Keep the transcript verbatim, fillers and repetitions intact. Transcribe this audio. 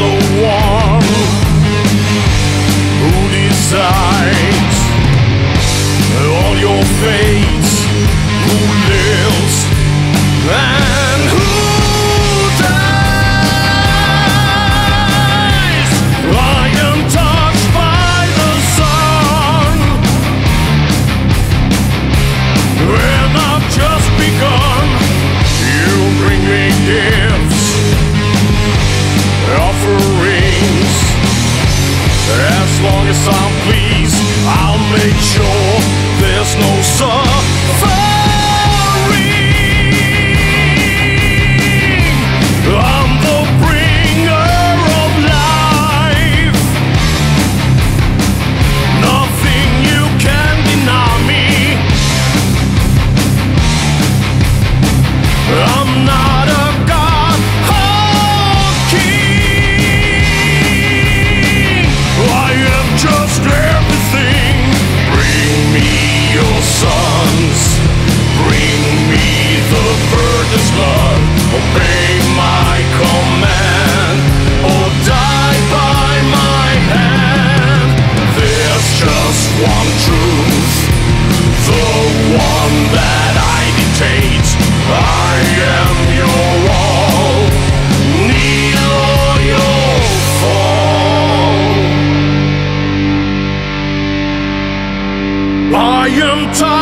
the one who decides all your fates, who lives and who dies. I am touched by the sun, and I've just begun. You bring me gifts, offerings. As long as I'm pleased, I'll make sure there's no suffering. I'm the bringer of life. Nothing you can deny me. I'm not a god or king. I am just everything. Bring me your sons. Bring me the burden's blood. Obey my command, or die by my hand. There's just one truth, the one that I dictate. I am your all, kneel or you'll fall. I am tired.